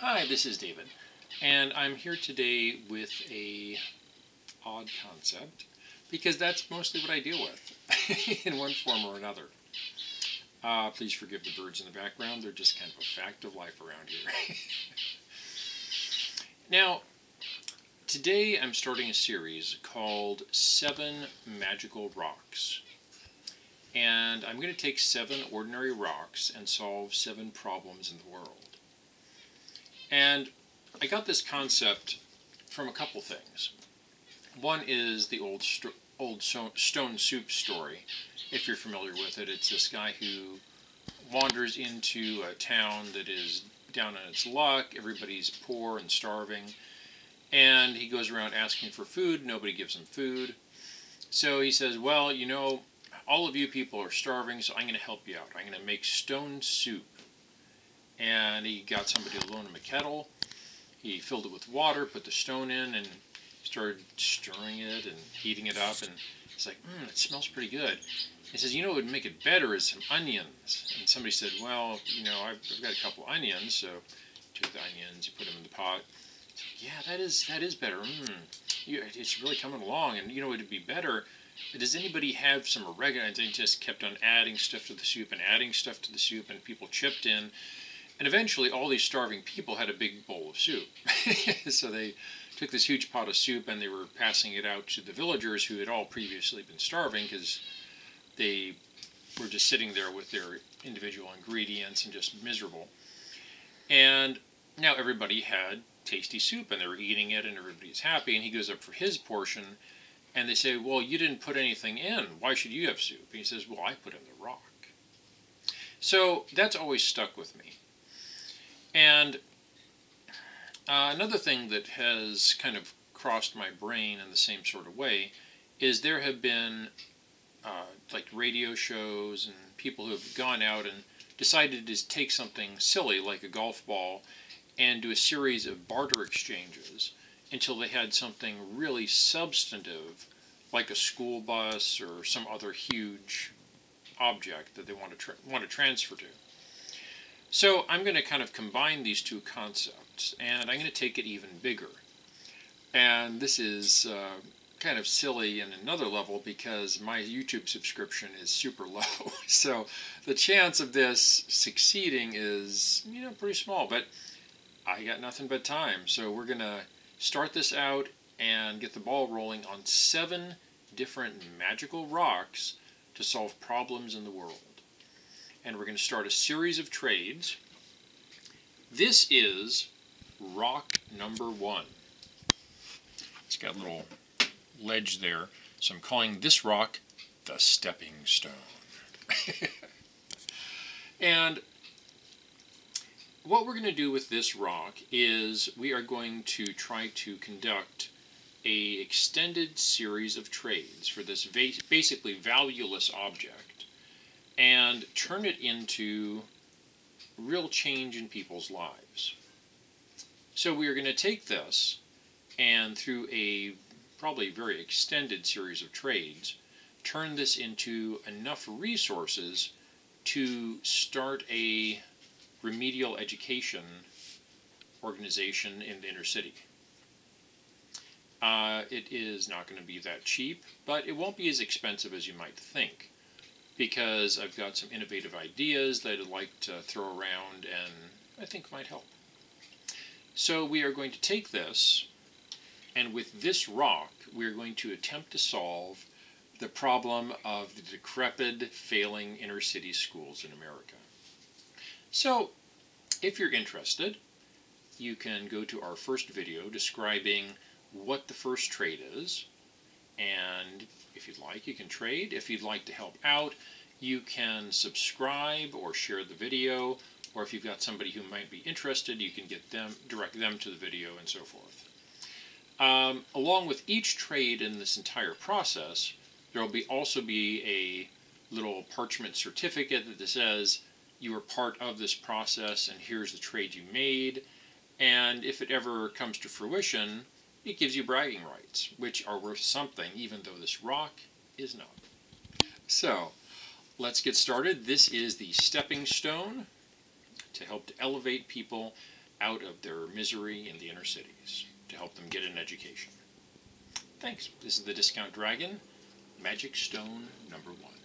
Hi, this is David, and I'm here today with a odd concept, because that's mostly what I deal with in one form or another. Please forgive the birds in the background, they're just kind of a fact of life around here. Now, today I'm starting a series called 7 Magical Rocks. And I'm going to take 7 ordinary rocks and solve 7 problems in the world. And I got this concept from a couple things. One is the old stone soup story. If you're familiar with it, it's this guy who wanders into a town that is down on its luck. Everybody's poor and starving. And he goes around asking for food. Nobody gives him food. So he says, well, you know, all of you people are starving, so I'm going to help you out. I'm going to make stone soup. And he got somebody to loan him a kettle. He filled it with water, put the stone in, and started stirring it and heating it up. And he's like, it smells pretty good. He says, you know what would make it better is some onions. And somebody said, well, you know, I've got a couple onions. So he took the onions, he put them in the pot. Said, yeah, that is better. It's really coming along. And you know what would be better? Does anybody have some oregano? And they just kept on adding stuff to the soup and adding stuff to the soup, and people chipped in. And eventually, all these starving people had a big bowl of soup. So they took this huge pot of soup, and they were passing it out to the villagers who had all previously been starving because they were just sitting there with their individual ingredients and just miserable. And now everybody had tasty soup, and they were eating it, and everybody's happy. And he goes up for his portion, and they say, well, you didn't put anything in. Why should you have soup? And he says, well, I put in the rock. So that's always stuck with me. And another thing that has kind of crossed my brain in the same sort of way is there have been like radio shows and people who have gone out and decided to take something silly like a golf ball and do a series of barter exchanges until they had something really substantive like a school bus or some other huge object that they want to transfer to. So I'm going to kind of combine these two concepts, and I'm going to take it even bigger. And this is kind of silly in another level because my YouTube subscription is super low. So the chance of this succeeding is, you know, pretty small, but I got nothing but time. So we're going to start this out and get the ball rolling on 7 different magical rocks to solve problems in the world. And we're going to start a series of trades. This is rock number 1. It's got a little ledge there, so I'm calling this rock the stepping stone. And what we're going to do with this rock is we are going to try to conduct an extended series of trades for this basically valueless object, and turn it into real change in people's lives. So we are going to take this, and through a probably very extended series of trades, turn this into enough resources to start a remedial education organization in the inner city. It is not going to be that cheap, but it won't be as expensive as you might think, because I've got some innovative ideas that I'd like to throw around and I think might help. So we are going to take this, and with this rock, we are going to attempt to solve the problem of the decrepit, failing inner city schools in America. So if you're interested, you can go to our first video describing what the first trade is, and if you'd like, you can trade. If you'd like to help out, you can subscribe or share the video, or if you've got somebody who might be interested, you can get them, direct them to the video, and so forth. Along with each trade in this entire process, there will be also be a little parchment certificate that says you were part of this process, and here's the trade you made. And if it ever comes to fruition, it gives you bragging rights, which are worth something, even though this rock is not. So, let's get started. This is the stepping stone to help to elevate people out of their misery in the inner cities to help them get an education. Thanks. This is the Discount Dragon, Magic Stone #1.